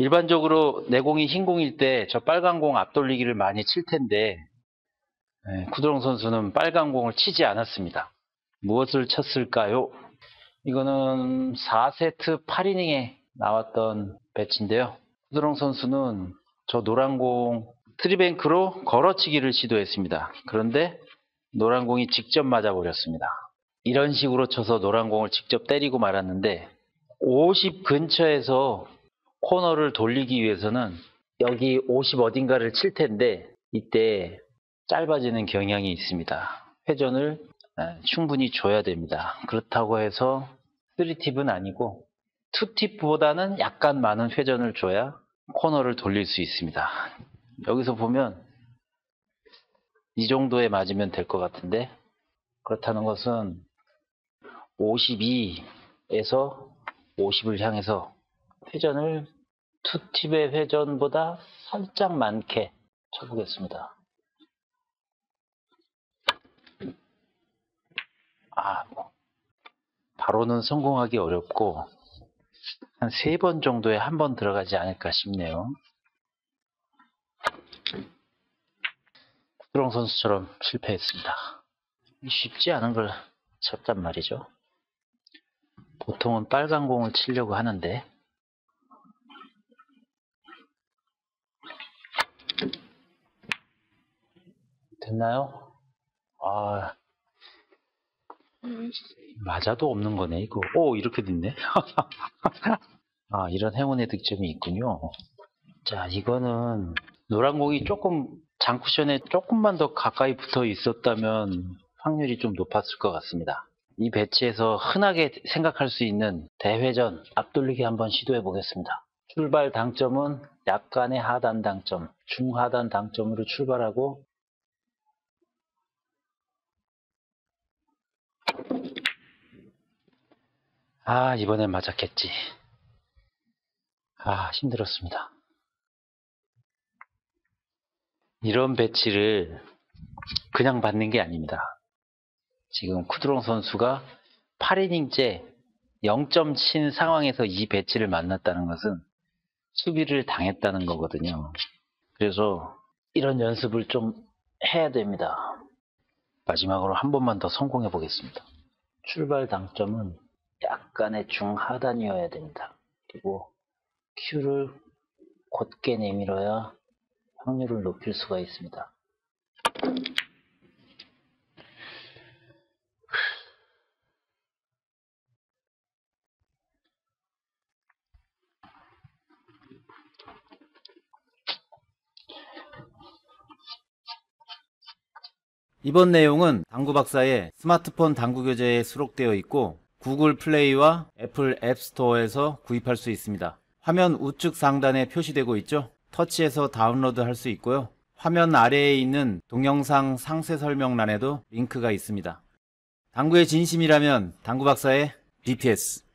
일반적으로 내 공이 흰 공일 때 저 빨간 공 앞돌리기를 많이 칠 텐데 쿠드롱 선수는 빨간 공을 치지 않았습니다. 무엇을 쳤을까요? 이거는 4세트 8이닝에 나왔던 배치인데요. 쿠드롱 선수는 저 노란 공 트리뱅크로 걸어치기를 시도했습니다. 그런데 노란 공이 직접 맞아버렸습니다. 이런 식으로 쳐서 노란 공을 직접 때리고 말았는데 50 근처에서 코너를 돌리기 위해서는 여기 50 어딘가를 칠 텐데 이때 짧아지는 경향이 있습니다. 회전을 충분히 줘야 됩니다. 그렇다고 해서 3팁은 아니고 2팁보다는 약간 많은 회전을 줘야 코너를 돌릴 수 있습니다. 여기서 보면 이 정도에 맞으면 될 것 같은데 그렇다는 것은 52에서 50을 향해서 회전을 2팁의 회전보다 살짝 많게 쳐보겠습니다. 바로는 성공하기 어렵고 한 3번 정도에 한 번 들어가지 않을까 싶네요. 쿠드롱 선수처럼 실패했습니다. 쉽지 않은 걸 쳤단 말이죠. 보통은 빨간 공을 치려고 하는데 됐나요? 맞아도 없는 거네 이거. 오, 이렇게 됐네. 이런 행운의 득점이 있군요. 자, 이거는 노란 공이 조금 장쿠션에 조금만 더 가까이 붙어 있었다면 확률이 좀 높았을 것 같습니다. 이 배치에서 흔하게 생각할 수 있는 대회전 앞돌리기 한번 시도해 보겠습니다. 출발 당점은 약간의 하단 당점, 중하단 당점으로 출발하고 이번엔 맞았겠지. 힘들었습니다. 이런 배치를 그냥 받는 게 아닙니다. 지금 쿠드롱 선수가 8이닝째 0점 친 상황에서 이 배치를 만났다는 것은 수비를 당했다는 거거든요. 그래서 이런 연습을 좀 해야 됩니다. 마지막으로 한 번만 더 성공해 보겠습니다. 출발 당점은 약간의 중하단이어야 됩니다. 그리고 큐를 곧게 내밀어야 확률을 높일 수가 있습니다. 이번 내용은 당구박사의 스마트폰 당구교재에 수록되어 있고 구글 플레이와 애플 앱스토어에서 구입할 수 있습니다. 화면 우측 상단에 표시되고 있죠? 터치해서 다운로드 할 수 있고요. 화면 아래에 있는 동영상 상세 설명란에도 링크가 있습니다. 당구의 진심이라면 당구박사의 BTS